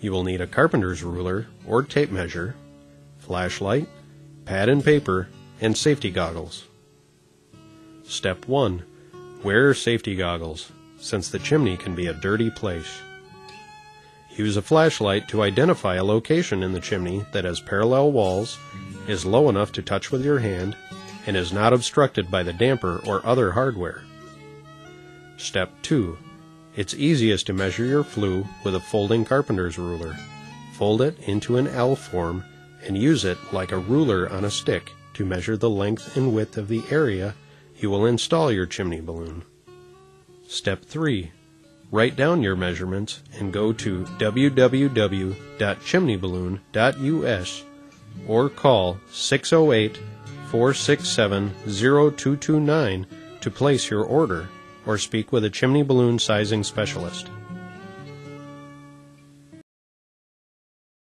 You will need a carpenter's ruler or tape measure, flashlight, pad and paper, and safety goggles. Step 1. Wear safety goggles, since the chimney can be a dirty place. Use a flashlight to identify a location in the chimney that has parallel walls, is low enough to touch with your hand, and is not obstructed by the damper or other hardware. Step 2. It's easiest to measure your flue with a folding carpenter's ruler. Fold it into an L form and use it like a ruler on a stick to measure the length and width of the area you will install your chimney balloon. Step 3. Write down your measurements and go to www.chimneyballoon.us or call 608-467-0229 to place your order, or speak with a chimney balloon sizing specialist.